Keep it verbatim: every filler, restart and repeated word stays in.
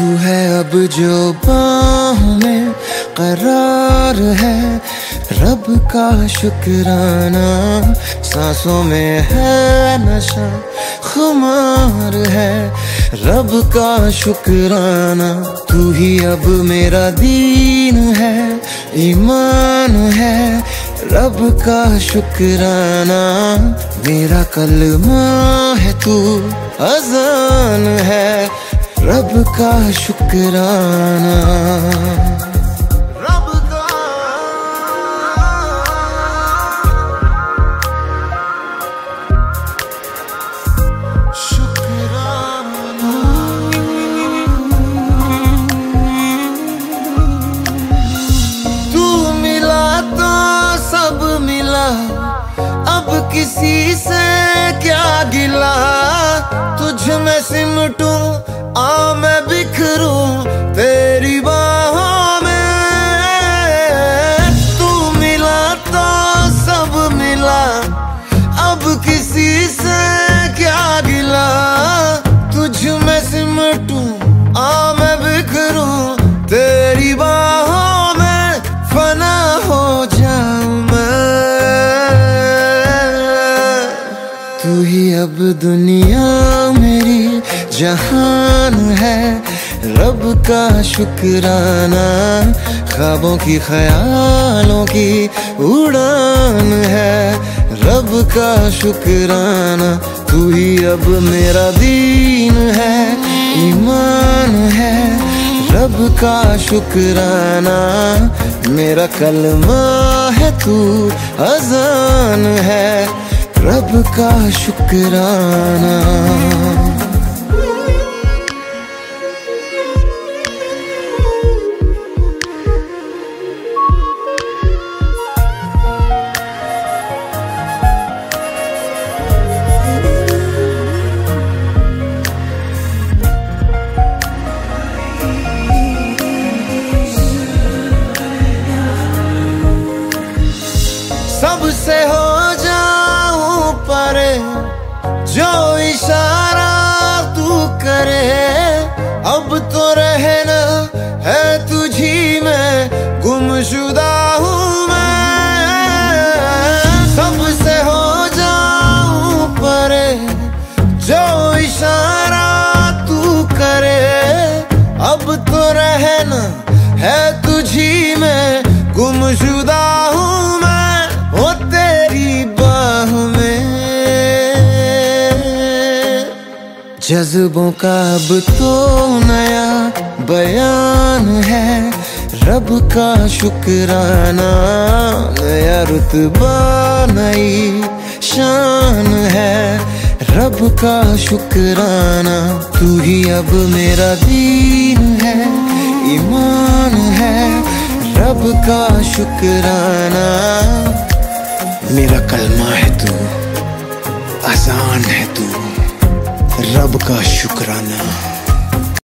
تو ہے اب جو باہوں میں قرار ہے، رب کا شکرانہ، سانسوں میں ہے نشہ خمار ہے، رب کا شکرانہ، تو ہی اب میرا دین ہے، ایمان ہے، رب کا شکرانہ، میرا کلمہ ہے تو، اذان ہے، رب کا شکرانہ، رب کا شکرانہ. تو ملا تو سب ملا، اب کسی سے کیا گلا، تجھ میں سمٹوں آ میں بکھروں تیری باہوں میں. تو ملا تو سب ملا، اب کسی سے کیا گلا، تجھ میں سمٹوں آ میں بکھروں تیری باہوں میں، فنا ہو جاؤں میں. تو ہی اب دنیا میری جہان ہے، رب کا شکرانہ، خوابوں کی خیالوں کی اڑان ہے، رب کا شکرانہ، تو ہی اب میرا دین ہے، ایمان ہے، رب کا شکرانہ، میرا کلمہ ہے تو، اذان ہے، رب کا شکرانہ. سب سے ہو جاؤں پرے، جو اشارہ تو کرے، اب تو رہنا ہے تجھی میں، گمشدہ ہوں میں. سب سے ہو جاؤں پرے، جو اشارہ تو کرے، اب تو رہنا ہے تجھی میں، گمشدہ ہوں میں. جذبوں کا اب تو نیا بیان ہے، رب کا شکرانہ، نیا رتبہ نئی شان ہے، رب کا شکرانہ، تو ہی اب میرا دین ہے، ایمان ہے، رب کا شکرانہ، میرا کلمہ ہے تو، آسان ہے تو، رب کا شکرانہ.